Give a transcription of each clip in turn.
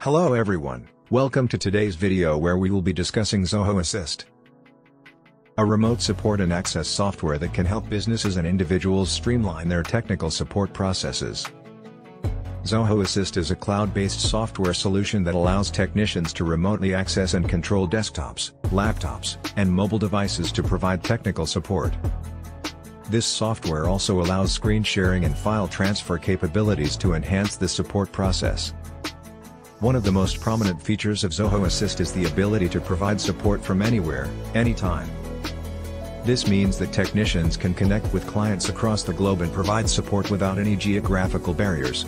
Hello everyone, welcome to today's video where we will be discussing Zoho Assist, a remote support and access software that can help businesses and individuals streamline their technical support processes. Zoho Assist is a cloud-based software solution that allows technicians to remotely access and control desktops, laptops, and mobile devices to provide technical support. This software also allows screen sharing and file transfer capabilities to enhance the support process. One of the most prominent features of Zoho Assist is the ability to provide support from anywhere, anytime. This means that technicians can connect with clients across the globe and provide support without any geographical barriers.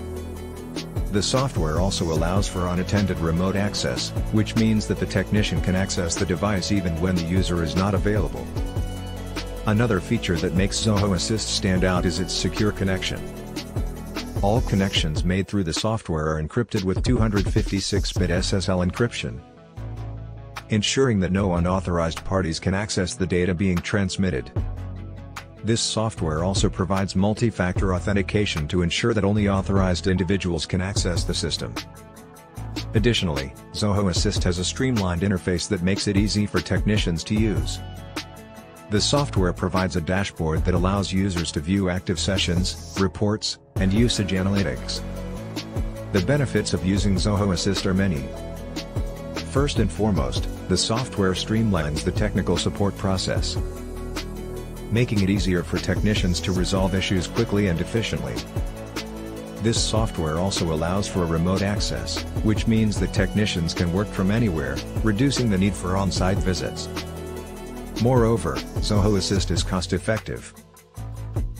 The software also allows for unattended remote access, which means that the technician can access the device even when the user is not available. Another feature that makes Zoho Assist stand out is its secure connection. All connections made through the software are encrypted with 256-bit SSL encryption, ensuring that no unauthorized parties can access the data being transmitted. This software also provides multi-factor authentication to ensure that only authorized individuals can access the system. Additionally, Zoho Assist has a streamlined interface that makes it easy for technicians to use. The software provides a dashboard that allows users to view active sessions, reports, and usage analytics. The benefits of using Zoho Assist are many. First and foremost, the software streamlines the technical support process, making it easier for technicians to resolve issues quickly and efficiently. This software also allows for remote access, which means that technicians can work from anywhere, reducing the need for on-site visits. Moreover, Zoho Assist is cost-effective.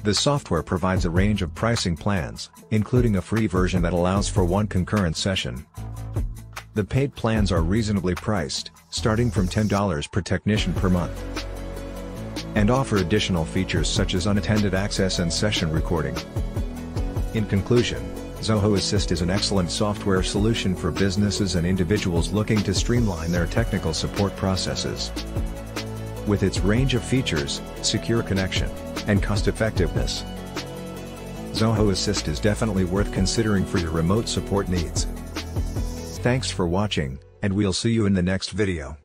The software provides a range of pricing plans, including a free version that allows for one concurrent session. The paid plans are reasonably priced, starting from $10 per technician per month, and offer additional features such as unattended access and session recording. In conclusion, Zoho Assist is an excellent software solution for businesses and individuals looking to streamline their technical support processes. With its range of features, secure connection, and cost-effectiveness, Zoho Assist is definitely worth considering for your remote support needs. Thanks for watching, and we'll see you in the next video.